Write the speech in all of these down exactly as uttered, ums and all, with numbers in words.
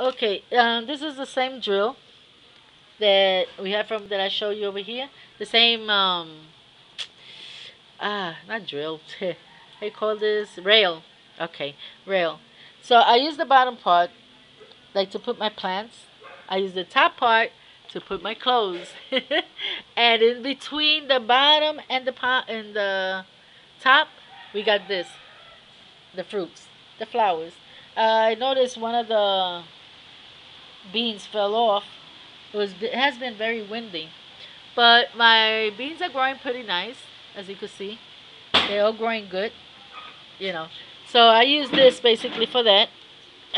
Okay, um, this is the same drill that we have from that I showed you over here. The same, um, ah, not drill. I call this rail. Okay, rail. So I use the bottom part, like to put my plants. I use the top part to put my clothes, and in between the bottom and the pot and the top, we got this, the fruits, the flowers. Uh, I noticed one of the beans fell off. It was it has been very windy, but my beans are growing pretty nice, as you can see. They're all growing good, you know. So I use this basically for that.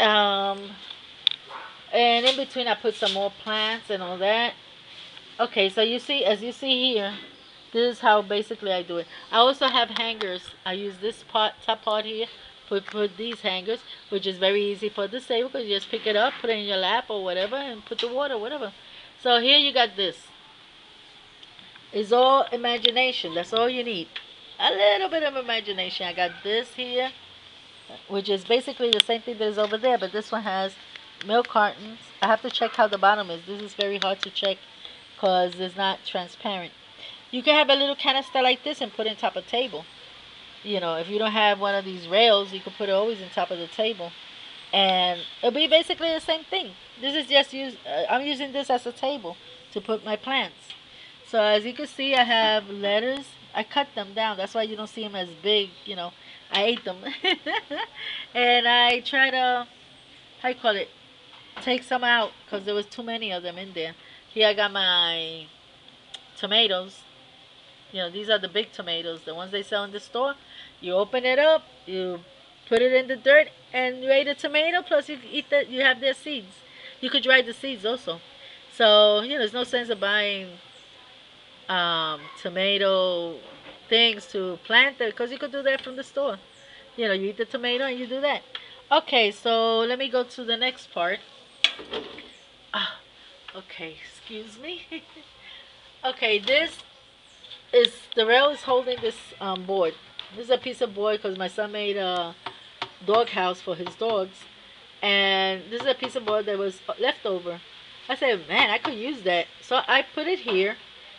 Um, and in between I put some more plants and all that. Okay, so you see, as you see here, this is how basically I do it. I also have hangers. I use this part, top part here, put, put these hangers, which is very easy for this table because you just pick it up, put it in your lap or whatever, and put the water, whatever. So here you got this. It's all imagination. That's all you need. A little bit of imagination. I got this here, which is basically the same thing that is over there, but this one has milk cartons. I have to check how the bottom is. This is very hard to check because it's not transparent. You can have a little canister like this and put it on top of the table. You know, if you don't have one of these rails, you can put it always on top of the table. And it'll be basically the same thing. This is just use. Uh, I'm using this as a table to put my plants. So as you can see, I have letters. I cut them down. That's why you don't see them as big, you know. I ate them. And I try to, how you call it, take some out because there was too many of them in there. Here I got my tomatoes. You know, these are the big tomatoes, the ones they sell in the store. You open it up, you put it in the dirt, and you ate a tomato, plus you eat that, you have their seeds. You could dry the seeds also. So, you know, there's no sense of buying um, tomato things to plant there, because you could do that from the store. You know, you eat the tomato and you do that. Okay, so let me go to the next part. Ah, okay, excuse me. Okay, this is, the rail is holding this um, board. This is a piece of board because my son made a dog house for his dogs. And this is a piece of board that was left over. I said, man, I could use that. So I put it here.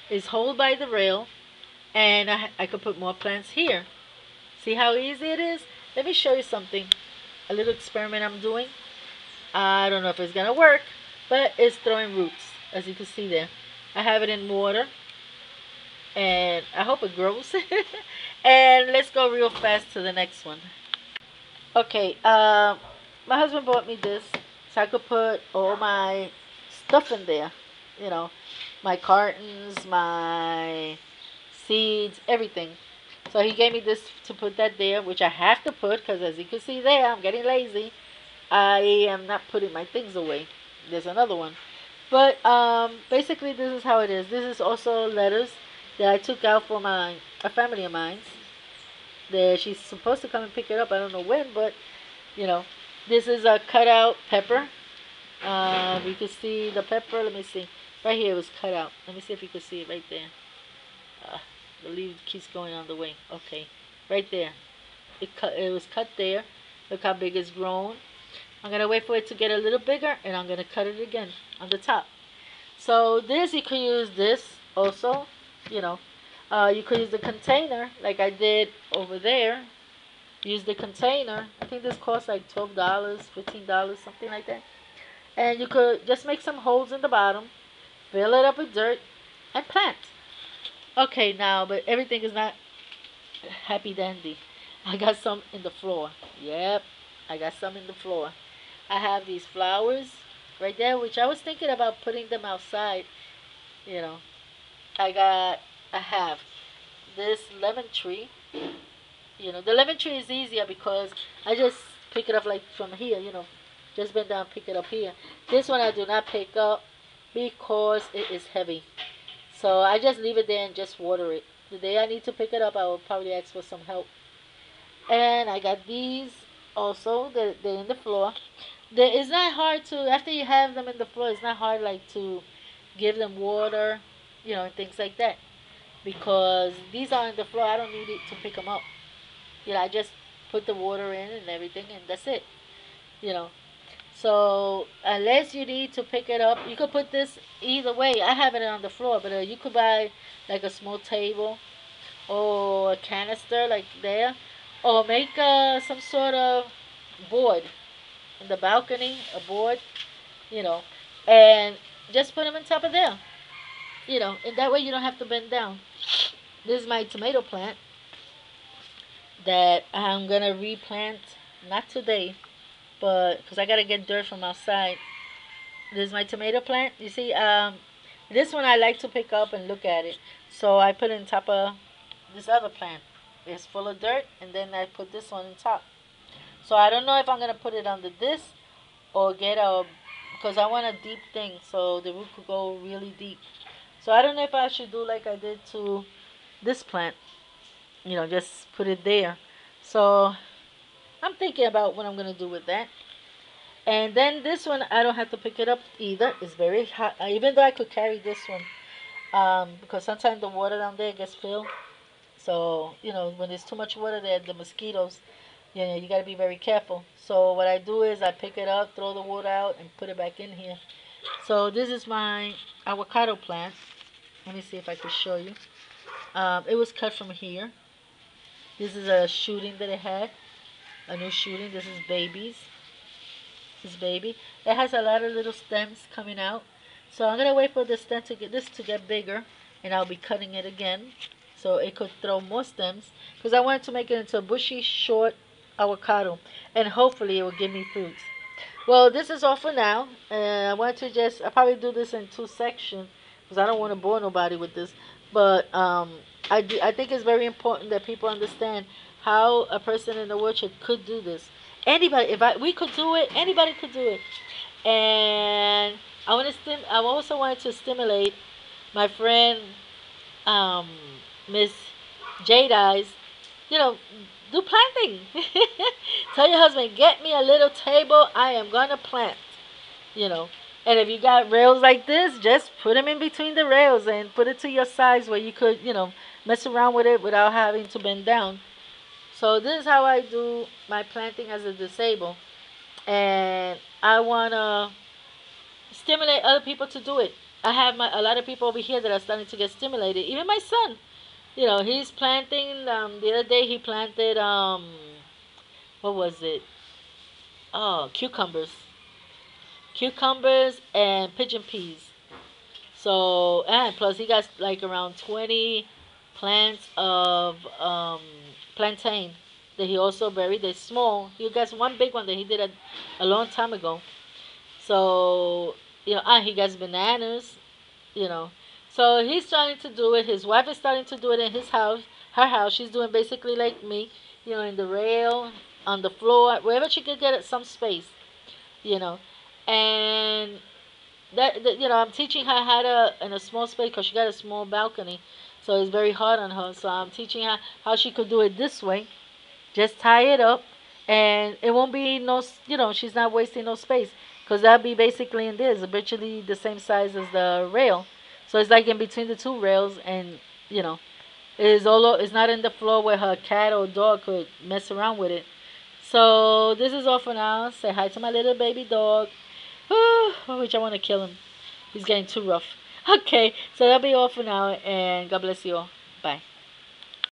It's held by the rail. And I, I could put more plants here. See how easy it is? Let me show you something. A little experiment I'm doing. I don't know if it's going to work. But it's throwing roots. As you can see there. I have it in water. And I hope it grows. And let's go real fast to the next one. Okay, uh, my husband bought me this so I could put all my stuff in there. You know, my cartons, my seeds, everything. So he gave me this to put that there, which I have to put because as you can see there, I'm getting lazy. I am not putting my things away. There's another one. But um, basically this is how it is. This is also letters that I took out for my a family of mine. That she's supposed to come and pick it up. I don't know when, but you know, this is a cutout pepper. Uh, you can see the pepper. Let me see. Right here it was cut out. Let me see if you can see it right there. Uh, the leaf keeps going on the way. Okay, right there. It cut. It was cut there. Look how big it's grown. I'm gonna wait for it to get a little bigger, and I'm gonna cut it again on the top. So this you can use this also. You know, uh, you could use the container like I did over there. Use the container. I think this costs like twelve dollars, fifteen dollars, something like that. And you could just make some holes in the bottom, fill it up with dirt, and plant. Okay, now, but everything is not happy dandy. I got some in the floor. Yep, I got some in the floor. I have these flowers right there, which I was thinking about putting them outside, you know. I got, I have this lemon tree. You know, the lemon tree is easier because I just pick it up like from here, you know. Just bend down, pick it up here. This one I do not pick up because it is heavy. So I just leave it there and just water it. The day I need to pick it up, I will probably ask for some help. And I got these also. They're, they're in the floor. They, it's not hard to, after you have them in the floor, it's not hard like to give them water. You know, and things like that. Because these are on the floor. I don't need it to pick them up. You know, I just put the water in and everything. And that's it. You know. So unless you need to pick it up, you could put this either way. I have it on the floor, but uh, you could buy like a small table or a canister like there, or make uh, some sort of board in the balcony, a board, you know, and just put them on top of there, you know, and that way you don't have to bend down. This is my tomato plant that I'm gonna replant, not today, but because I gotta get dirt from outside. This is my tomato plant. You see, um, this one I like to pick up and look at it, so I put it on top of this other plant. It's full of dirt, and then I put this one on top. So I don't know if I'm gonna put it under this or get a, because I want a deep thing so the root could go really deep. So I don't know if I should do like I did to this plant, you know, just put it there. So I'm thinking about what I'm gonna do with that. And then this one, I don't have to pick it up either. It's very hot, even though I could carry this one, um, because sometimes the water down there gets filled. So, you know, when there's too much water there, the mosquitoes, you know, you got to be very careful. So what I do is I pick it up, throw the water out, and put it back in here. So this is my avocado plant. Let me see if I can show you. Um, it was cut from here. This is a shooting that it had, a new shooting. This is babies. This is baby. It has a lot of little stems coming out. So I'm going to wait for the stem to get this to get bigger, and I'll be cutting it again. So it could throw more stems, because I wanted to make it into a bushy, short avocado, and hopefully it will give me fruits. Well, this is all for now, and I wanted to just, I'll probably do this in two sections, because I don't want to bore nobody with this, but um, I, do, I think it's very important that people understand how a person in the orchard could do this. Anybody, if I, we could do it, anybody could do it. And I, want to stim, I also wanted to stimulate my friend, um, Miss Jade Eyes, you know, do planting. Tell your husband, get me a little table. I am going to plant, you know. And if you got rails like this, just put them in between the rails and put it to your size where you could, you know, mess around with it without having to bend down. So this is how I do my planting as a disabled. And I want to stimulate other people to do it. I have my, a lot of people over here that are starting to get stimulated. Even my son. You know, he's planting, um, the other day he planted, um, what was it? Oh, cucumbers. Cucumbers and pigeon peas. So, and plus he got like around twenty plants of um, plantain that he also buried. They're small. He got one big one that he did a, a long time ago. So, you know, and he got bananas, you know. So he's trying to do it. His wife is starting to do it in his house, her house. She's doing basically like me, you know, in the rail, on the floor, wherever she could get some space, you know. And, that, that you know, I'm teaching her how to, in a small space, because she got a small balcony, so it's very hard on her. So I'm teaching her how she could do it this way. Just tie it up, and it won't be no, you know, she's not wasting no space, because that'll be basically in this, virtually the same size as the rail. So it's like in between the two rails, and, you know, it is all, it's not in the floor where her cat or dog could mess around with it. So this is all for now. Say hi to my little baby dog. Ooh, which I want to kill him. He's getting too rough. Okay, so that'll be all for now, and God bless you all.